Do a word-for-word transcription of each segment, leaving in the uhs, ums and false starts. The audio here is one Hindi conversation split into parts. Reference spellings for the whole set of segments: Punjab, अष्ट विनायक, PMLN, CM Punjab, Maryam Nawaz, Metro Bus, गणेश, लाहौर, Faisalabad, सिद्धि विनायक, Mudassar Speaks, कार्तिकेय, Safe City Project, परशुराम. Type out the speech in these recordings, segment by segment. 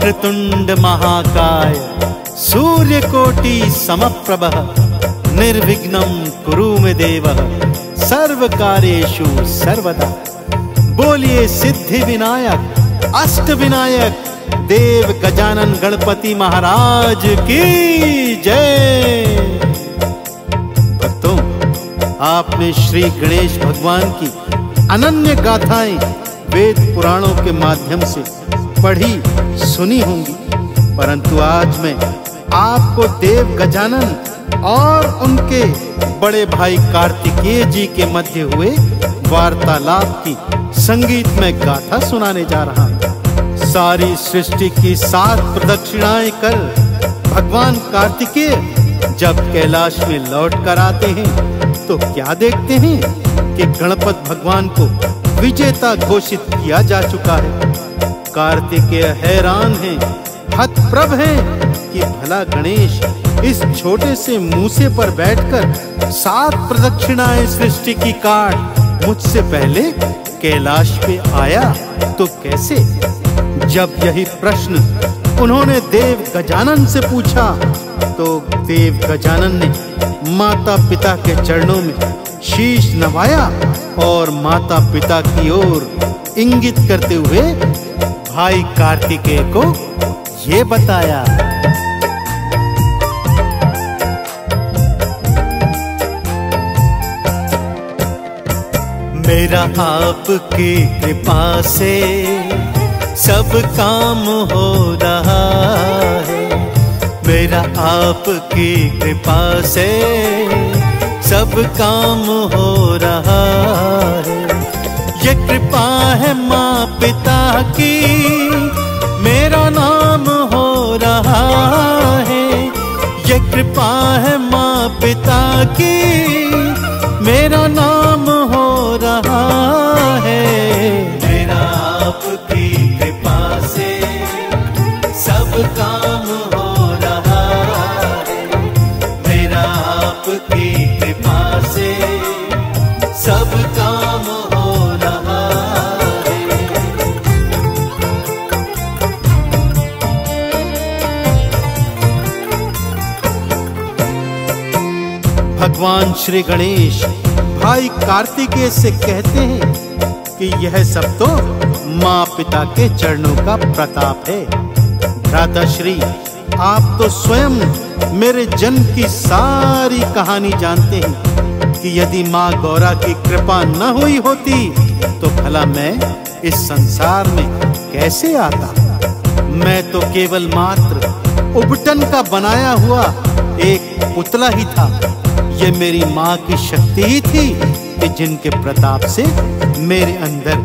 वक्रतुंड महाकाय सूर्यकोटि समप्रभः निर्विघ्नं कुरु मे देवः सर्वकार्येषु सर्वदा। बोलिए सिद्धि विनायक अष्ट विनायक देव गजानन गणपति महाराज की जय। भक्तों, आपने श्री गणेश भगवान की अनन्य गाथाएं वेद पुराणों के माध्यम से पढ़ी सुनी होंगी, परंतु आज मैं आपको देव गजानन और उनके बड़े भाई कार्तिकेय जी के मध्य हुए वार्तालाप की संगीत में गाथा सुनाने जा रहा हूं। सारी सृष्टि की सात प्रदक्षिणाएं कर भगवान कार्तिकेय जब कैलाश में लौट कर आते हैं तो क्या देखते हैं कि गणपत भगवान को विजेता घोषित किया जा चुका है। कार्तिकेय हैरान हैं, हतप्रभ हैं कि भला गणेश इस छोटे से मूसे पर बैठकर सात प्रदक्षिणाएं सृष्टि की काट मुझसे पहले कैलाश पे आया तो कैसे। जब यही प्रश्न उन्होंने देव गजानन से पूछा तो देव गजानन ने माता पिता के चरणों में शीश नवाया और माता पिता की ओर इंगित करते हुए भाई कार्तिकेय को ये बताया। मेरा आपकी कृपा से सब काम हो रहा है, मेरा आपकी कृपा से सब काम हो रहा है। ये कृपा है माँ पिता की, मेरा नाम हो रहा है। ये कृपा है माँ पिता की, मेरा नाम हो रहा है। मेरा आपकी कृपा से सब काम हो रहा है, मेरा आपकी कृपा से सब काम हो रहा है। भगवान श्री गणेश भाई कार्तिकेय से कहते हैं कि यह सब तो माँ पिता के चरणों का प्रताप है। भ्राता श्री, आप तो स्वयं मेरे जन्म की सारी कहानी जानते हैं कि यदि माँ गौरा की कृपा न हुई होती तो भला मैं इस संसार में कैसे आता। मैं तो केवल मात्र उबटन का बनाया हुआ एक पुतला ही था। ये मेरी माँ की शक्ति ही थी कि जिनके प्रताप से मेरे अंदर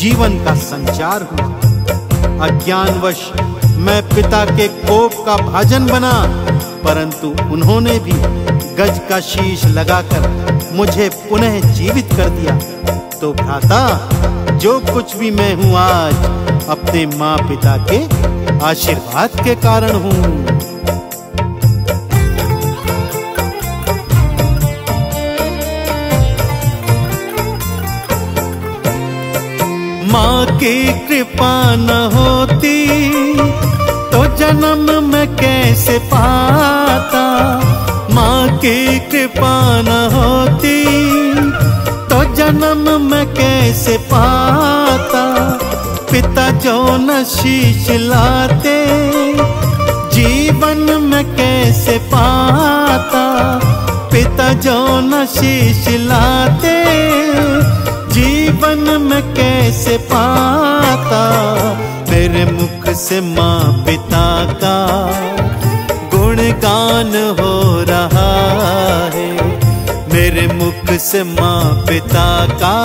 जीवन का संचार हुआ। अज्ञानवश मैं पिता के कोप का भाजन बना, परंतु उन्होंने भी गज का शीश लगाकर मुझे पुनः जीवित कर दिया। तो भ्राता, जो कुछ भी मैं हूँ आज अपने माँ पिता के आशीर्वाद के कारण हूँ। माँ की कृपा न होती तो जन्म मैं कैसे पाता, माँ की कृपा न होती तो जन्म मैं कैसे पाता। पिता जो न शीश लाते जीवन मैं कैसे पाता, पिता जो न शीश लाते जीवन मैं कैसे पाता। मेरे मुख से माँ पिता का गान हो रहा है, मेरे मुख से माँ पिता का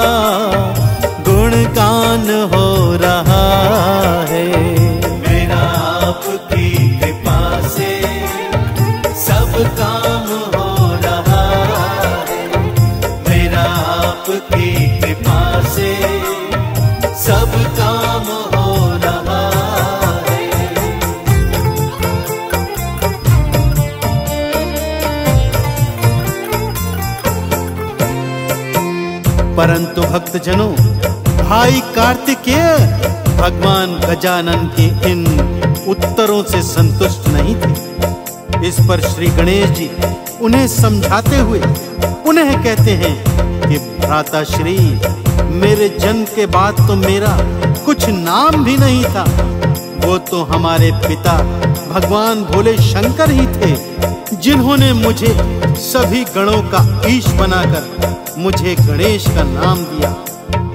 गुणगान हो रहा है। मेरा आपकी कृपा से सब काम हो रहा है, मेरा आपकी कृपा से सब काम हो रहा है। परंतु भक्तजनों, भाई कार्तिकेय भगवान गजानन के इन उत्तरों से संतुष्ट नहीं थे। इस पर श्री गणेश जी उन्हें समझाते हुए पुनः कहते हैं कि भ्राता श्री, मेरे जन्म के बाद तो मेरा कुछ नाम भी नहीं था, वो तो हमारे पिता भगवान भोले शंकर ही थे, जिन्होंने मुझे सभी गणों का ईश बनाकर मुझे गणेश का नाम दिया।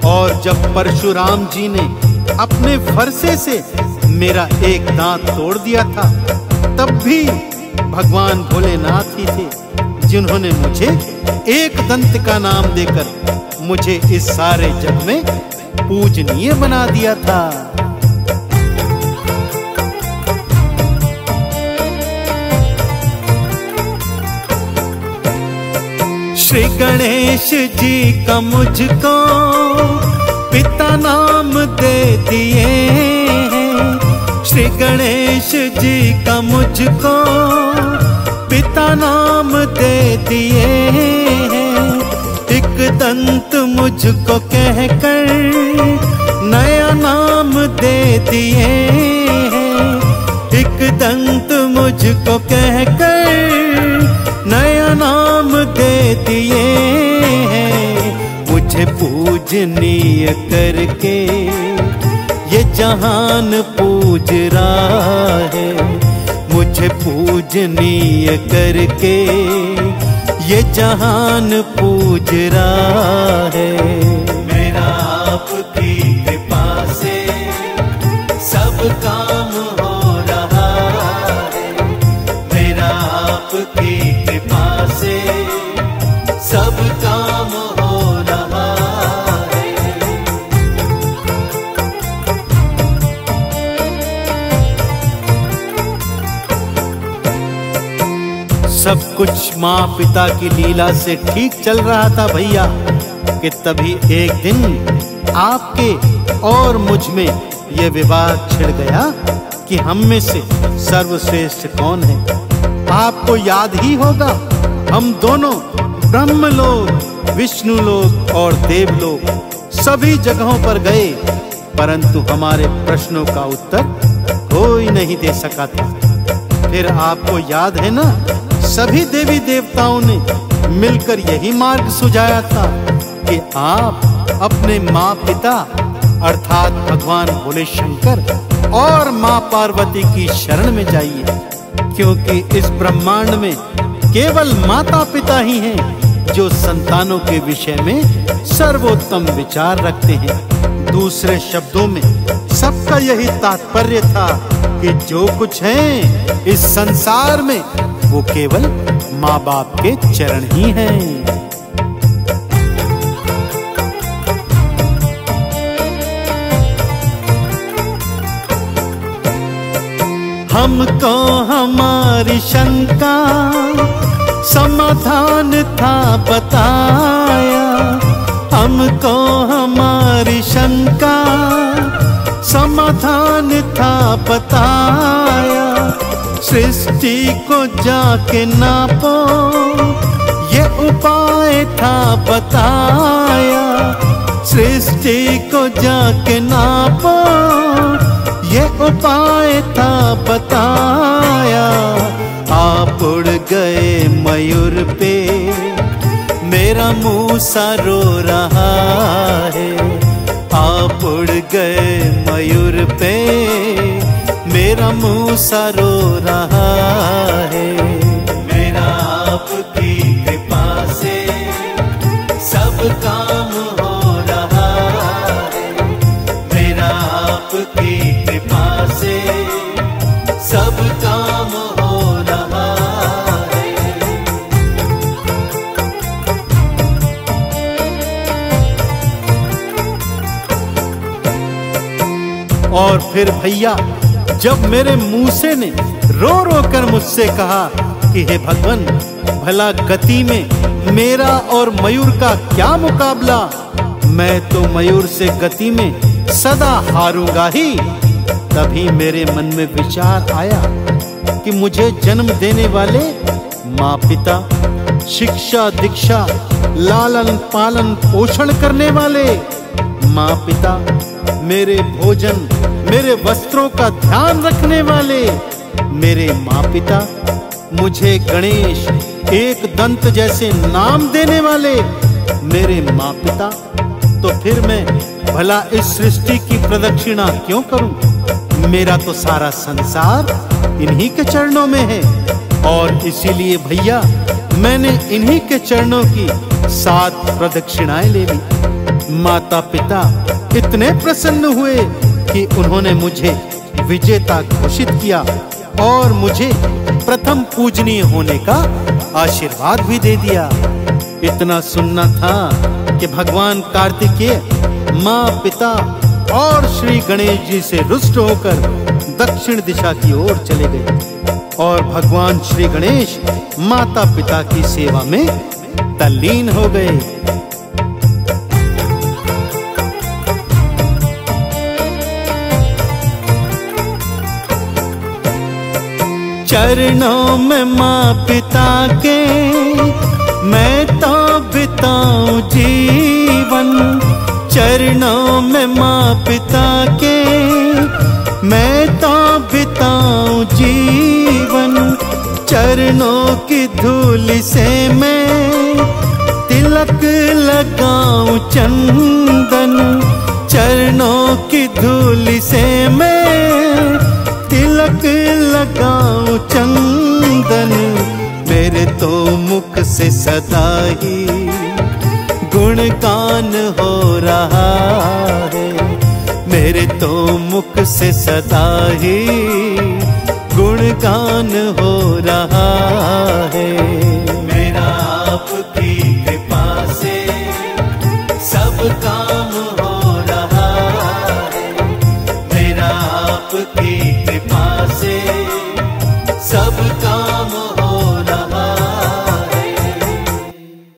और जब परशुराम जी ने अपने फरसे से मेरा एक दांत तोड़ दिया था, तब भी भगवान भोलेनाथ ही थे, जिन्होंने मुझे एक दंत का नाम देकर मुझे इस सारे जग में पूजनीय बना दिया था। श्री गणेश जी का मुझको पिता नाम दे दिए हैं, श्री गणेश जी का मुझको पिता नाम दे दिए हैं। एक दंत मुझको कहकर नया नाम दे दिए हैं, एक दंत मुझको कहकर नया नाम दे दिए हैं। मुझे पूजनीय करके ये जहान पूज रहा है, मुझे पूजनीय करके ये जहान पूज रहा है। मेरा आपकी कृपा से सब काम हो रहा है, मेरा आपकी कृपा से सब काम हो रहा है। सब कुछ माँ पिता की लीला से ठीक चल रहा था भैया, कि तभी एक दिन आपके और मुझ में यह विवाद छिड़ गया कि हम में से सर्वश्रेष्ठ कौन है। आपको याद ही होगा, हम दोनों ब्रह्म लोक, विष्णु लोक और देव लोक सभी जगहों पर गए, परंतु हमारे प्रश्नों का उत्तर कोई नहीं दे सका था। फिर आपको याद है ना, सभी देवी देवताओं ने मिलकर यही मार्ग सुझाया था कि आप अपने माँ पिता अर्थात भगवान भोले शंकर और माँ पार्वती की शरण में जाइए, क्योंकि इस ब्रह्मांड में केवल माता पिता ही हैं जो संतानों के विषय में सर्वोत्तम विचार रखते हैं। दूसरे शब्दों में सबका यही तात्पर्य था कि जो कुछ है इस संसार में वो केवल माँ बाप के चरण ही हैं। हमको हमारी शंका समाधान था बताया, हमको हमारी शंका समाधान था बताया। सृष्टि को जाके नापो ये उपाय था बताया, सृष्टि को जाके नापो ये उपाय था बताया। आप उड़ गए मयूर पे, मेरा मूसा रो रहा है, आप उड़ गए मयूर पे, मेरा मूसा रो रहा है। मेरा आपकी कृपा से सब काम हो रहा है, मेरा आपकी कृपा से सब काम हो रहा है। और फिर भैया जब मेरे मूसे ने रो रो कर मुझसे कहा कि हे भगवान, भला गति में मेरा और मयूर का क्या मुकाबला, मैं तो मयूर से गति में सदा हारूंगा ही। तभी मेरे मन में विचार आया कि मुझे जन्म देने वाले माँ पिता, शिक्षा दीक्षा, लालन पालन पोषण करने वाले माँ पिता, मेरे भोजन, मेरे वस्त्रों का ध्यान रखने वाले मेरे माँ पिता, मुझे गणेश एक दंत जैसे नाम देने वाले मेरे माँ पिता, तो फिर मैं भला इस सृष्टि की प्रदक्षिणा क्यों करूं? मेरा तो सारा संसार इन्हीं के चरणों में है और इसीलिए भैया मैंने इन्हीं के चरणों की सात प्रदक्षिणाएं ले ली। माता पिता इतने प्रसन्न हुए कि उन्होंने मुझे विजेता घोषित किया और मुझे प्रथम पूजनीय होने का आशीर्वाद भी दे दिया। इतना सुनना था कि भगवान कार्तिकेय माँ पिता और श्री गणेश जी से रुष्ट होकर दक्षिण दिशा की ओर चले गए और भगवान श्री गणेश माता पिता की सेवा में तल्लीन हो गए। चरणों में माँ पिता के मैं तो बिताऊं जीवन, चरणों में माँ पिता के मैं तो बिताऊं जीवन, चरणों की धूल से मैं तिलक लगाऊं चंदन, चरणों की धूल से मैं तिलक लगाऊं चंदन, मेरे तो मुख से सदा ही गुणगान हो रहा है, मेरे तो मुख से सदा ही गुणगान हो रहा है। मेरा आपकी कृपा से सब काम हो रहा है, मेरा आपकी कृपा से सब काम हो।